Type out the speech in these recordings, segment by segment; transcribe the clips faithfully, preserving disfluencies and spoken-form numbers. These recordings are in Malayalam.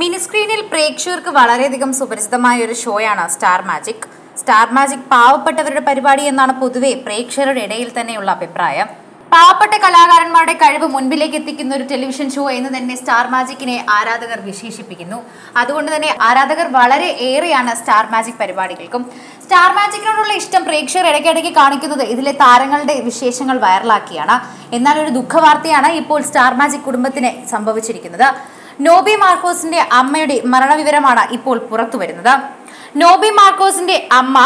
മിനിസ്ക്രീനിൽ പ്രേക്ഷകർക്ക് വളരെയധികം സുപരിചിതമായ ഒരു ഷോയാണ് സ്റ്റാർ മാജിക്. സ്റ്റാർ മാജിക് പാവപ്പെട്ടവരുടെ പരിപാടി എന്നാണ് പൊതുവെ പ്രേക്ഷകരുടെ ഇടയിൽ തന്നെയുള്ള അഭിപ്രായം. പാവപ്പെട്ട കലാകാരന്മാരുടെ കഴിവ് മുൻപിലേക്ക് എത്തിക്കുന്ന ഒരു ടെലിവിഷൻ ഷോ എന്ന് തന്നെ സ്റ്റാർ മാജിക്കിനെ ആരാധകർ വിശേഷിപ്പിക്കുന്നു. അതുകൊണ്ട് തന്നെ ആരാധകർ വളരെ ഏറെയാണ് സ്റ്റാർ മാജിക് പരിപാടികൾക്കും. സ്റ്റാർ മാജിക്കിനോടുള്ള ഇഷ്ടം പ്രേക്ഷകർ ഇടയ്ക്കിടയ്ക്ക് കാണിക്കുന്നത് ഇതിലെ താരങ്ങളുടെ വിശേഷങ്ങൾ വൈറലാക്കിയാണ്. എന്നാൽ ഒരു ദുഃഖവാർത്തയാണ് ഇപ്പോൾ സ്റ്റാർ മാജിക് കുടുംബത്തിന് സംഭവിച്ചിരിക്കുന്നത്. നോബി മാർക്കോസിന്റെ അമ്മയുടെ മരണവിവരമാണ് ഇപ്പോൾ പുറത്തു വരുന്നത്. നോബി മാർക്കോസിന്റെ അമ്മ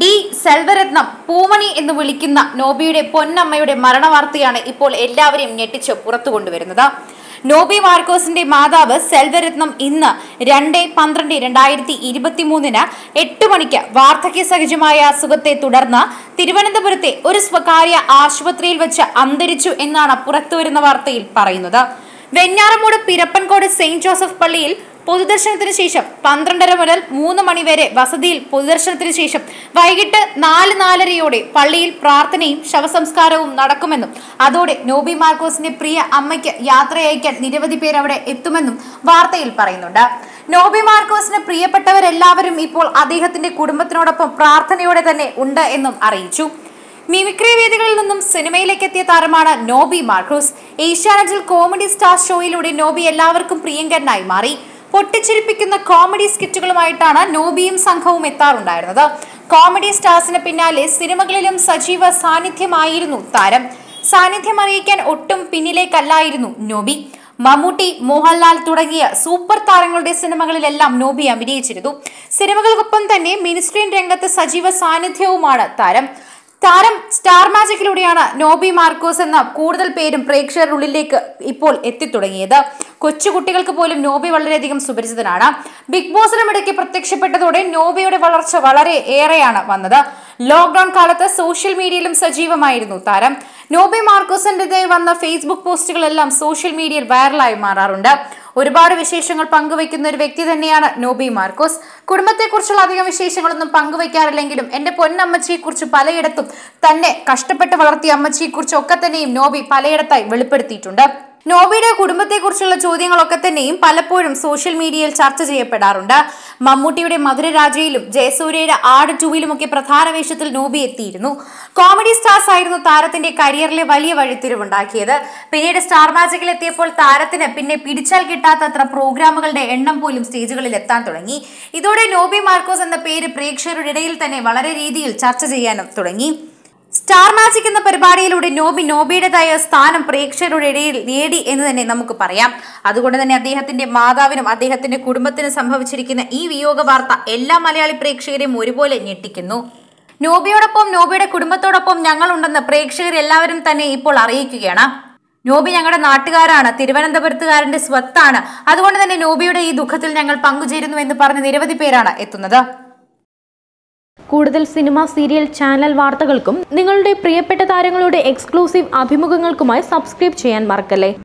ഡി സെൽവരത്നം പൂമണി എന്ന് വിളിക്കുന്ന നോബിയുടെ പൊന്നമ്മയുടെ മരണവാർത്തയാണ് ഇപ്പോൾ എല്ലാവരെയും ഞെട്ടിച്ച് പുറത്തു കൊണ്ടുവരുന്നത്. നോബി മാർക്കോസിന്റെ മാതാവ് സെൽവരത്നം ഇന്ന് രണ്ട് പന്ത്രണ്ട് രണ്ടായിരത്തി ഇരുപത്തി മൂന്നിന് എട്ട് മണിക്ക് വാർദ്ധക്യ സഹജമായ അസുഖത്തെ തുടർന്ന് തിരുവനന്തപുരത്തെ ഒരു സ്വകാര്യ ആശുപത്രിയിൽ വെച്ച് അന്തരിച്ചു എന്നാണ് പുറത്തുവരുന്ന വാർത്തയിൽ പറയുന്നത്. വെഞ്ഞാറമൂട് പിരപ്പൻകോട് സെയിന്റ് ജോസഫ് പള്ളിയിൽ പൊതുദർശനത്തിന് ശേഷം പന്ത്രണ്ടര മുതൽ മൂന്ന് മണിവരെ വസതിയിൽ പൊതുദർശനത്തിന് ശേഷം വൈകിട്ട് നാല് നാലരയോടെ പള്ളിയിൽ പ്രാർത്ഥനയും ശവസംസ്കാരവും നടക്കുമെന്നും അതോടെ നോബി മാർക്കോസിന്റെ പ്രിയ അമ്മയ്ക്ക് യാത്രയയക്കാൻ നിരവധി പേർ അവിടെ എത്തുമെന്നും വാർത്തയിൽ പറയുന്നുണ്ട്. നോബി മാർക്കോസിന് പ്രിയപ്പെട്ടവരെല്ലാവരും ഇപ്പോൾ അദ്ദേഹത്തിന്റെ കുടുംബത്തിനോടൊപ്പം പ്രാർത്ഥനയോടെ തന്നെ ഉണ്ട് എന്നും അറിയിച്ചു. മിമിക്രി വേദികളിൽ നിന്നും സിനിമയിലേക്ക് എത്തിയ താരമാണ് നോബി മാർക്കോസ്. ഏഷ്യാനെറ്റിൽ കോമഡി സ്റ്റാർ ഷോയിലൂടെ നോബി എല്ലാവർക്കും പ്രിയങ്കരനായി മാറി. പൊട്ടിച്ചിരിപ്പിക്കുന്ന കോമഡി സ്കിറ്റുകളുമായിട്ടാണ് നോബിയും സംഘവും എത്താറുണ്ടായിരുന്നത്. കോമഡി സ്റ്റാർസിന് പിന്നാലെ സിനിമകളിലും സജീവ സാന്നിധ്യമായിരുന്നു താരം. സാന്നിധ്യം അറിയിക്കാൻ ഒട്ടും പിന്നിലേക്കല്ലായിരുന്നു നോബി. മമ്മൂട്ടി, മോഹൻലാൽ തുടങ്ങിയ സൂപ്പർ താരങ്ങളുടെ സിനിമകളിലെല്ലാം നോബി അഭിനയിച്ചിരുന്നു. സിനിമകൾക്കൊപ്പം തന്നെ മിനിസ്ക്രീൻ രംഗത്ത് സജീവ സാന്നിധ്യവുമാണ് താരം. താരം സ്റ്റാർ മാജിക്കിലൂടെയാണ് നോബി മാർക്കോസ് എന്ന കൂടുതൽ പേരും പ്രേക്ഷകരുടെ ഉള്ളിലേക്ക് ഇപ്പോൾ എത്തിത്തുടങ്ങിയത്. കൊച്ചുകുട്ടികൾക്ക് പോലും നോബി വളരെയധികം സുപരിചിതനാണ്. ബിഗ് ബോസിനും ഇടയ്ക്ക് പ്രത്യക്ഷപ്പെട്ടതോടെ നോബിയുടെ വളർച്ച വളരെ ഏറെയാണ് വന്നത്. ലോക്ക്ഡൌൺ കാലത്ത് സോഷ്യൽ മീഡിയയിലും സജീവമായിരുന്നു താരം. നോബി മാർക്കോസിൻ്റെതായി വന്ന ഫേസ്ബുക്ക് പോസ്റ്റുകളെല്ലാം സോഷ്യൽ മീഡിയയിൽ വൈറലായി മാറാറുണ്ട്. ഒരുപാട് വിശേഷങ്ങൾ പങ്കുവയ്ക്കുന്ന ഒരു വ്യക്തി തന്നെയാണ് നോബി മാർക്കോസ്. കുടുംബത്തെക്കുറിച്ചുള്ള അധികം വിശേഷങ്ങളൊന്നും പങ്കുവയ്ക്കാറില്ലെങ്കിലും എൻ്റെ പൊന്നമ്മച്ചിയെക്കുറിച്ച് പലയിടത്തും തന്നെ കഷ്ടപ്പെട്ട് വളർത്തിയ അമ്മച്ചിയെക്കുറിച്ചൊക്കെ തന്നെയും നോബി പലയിടത്തായി വെളിപ്പെടുത്തിയിട്ടുണ്ട്. നോബിയുടെ കുടുംബത്തെക്കുറിച്ചുള്ള ചോദ്യങ്ങളൊക്കെ തന്നെയും പലപ്പോഴും സോഷ്യൽ മീഡിയയിൽ ചർച്ച ചെയ്യപ്പെടാറുണ്ട്. മമ്മൂട്ടിയുടെ മധുരരാജയിലും ജയസൂര്യയുടെ ആട് ടൂവിലുമൊക്കെ പ്രധാന വേഷത്തിൽ നോബി എത്തിയിരുന്നു. കോമഡി സ്റ്റാർസ് ആയിരുന്നു താരത്തിന്റെ കരിയറിലെ വലിയ വഴിത്തിരിവുണ്ടാക്കിയത്. പിന്നീട് സ്റ്റാർ മാജിക്കിൽ എത്തിയപ്പോൾ താരത്തിന് പിന്നെ പിടിച്ചാൽ കിട്ടാത്തത്ര പ്രോഗ്രാമുകളുടെ എണ്ണം പോലും സ്റ്റേജുകളിൽ എത്താൻ തുടങ്ങി. ഇതോടെ നോബി മാർക്കോസ് എന്ന പേര് പ്രേക്ഷകരുടെ ഇടയിൽ തന്നെ വളരെ രീതിയിൽ ചർച്ച ചെയ്യാനും തുടങ്ങി. സ്റ്റാർ മാജിക് എന്ന പരിപാടിയിലൂടെ നോബി നോബിയുടേതായ സ്ഥാനം പ്രേക്ഷകരുടെ ഇടയിൽ നേടി എന്ന് തന്നെ നമുക്ക് പറയാം. അതുകൊണ്ട് തന്നെ അദ്ദേഹത്തിന്റെ മാതാവിനും അദ്ദേഹത്തിന്റെ കുടുംബത്തിനും സംഭവിച്ചിരിക്കുന്ന ഈ വിയോഗ വാർത്ത എല്ലാ മലയാളി പ്രേക്ഷകരെയും ഒരുപോലെ ഞെട്ടിക്കുന്നു. നോബിയോടൊപ്പം നോബിയുടെ കുടുംബത്തോടൊപ്പം ഞങ്ങളുണ്ടെന്ന് പ്രേക്ഷകർ എല്ലാവരും തന്നെ ഇപ്പോൾ അറിയിക്കുകയാണ്. നോബി ഞങ്ങളുടെ നാട്ടുകാരാണ്, തിരുവനന്തപുരത്തുകാരന്റെ സ്വത്താണ്, അതുകൊണ്ട് തന്നെ നോബിയുടെ ഈ ദുഃഖത്തിൽ ഞങ്ങൾ പങ്കുചേരുന്നു എന്ന് പറഞ്ഞ് നിരവധി പേരാണ് എത്തുന്നത്. കൂടുതൽ സിനിമ, സീരിയൽ, ചാനൽ വാർത്തകൾക്കും നിങ്ങളുടെ പ്രിയപ്പെട്ട താരങ്ങളുടെ എക്സ്ക്ലൂസീവ് അഭിമുഖങ്ങൾക്കുമായി സബ്സ്ക്രൈബ് ചെയ്യാൻ മറക്കല്ലേ.